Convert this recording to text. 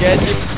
Gadget.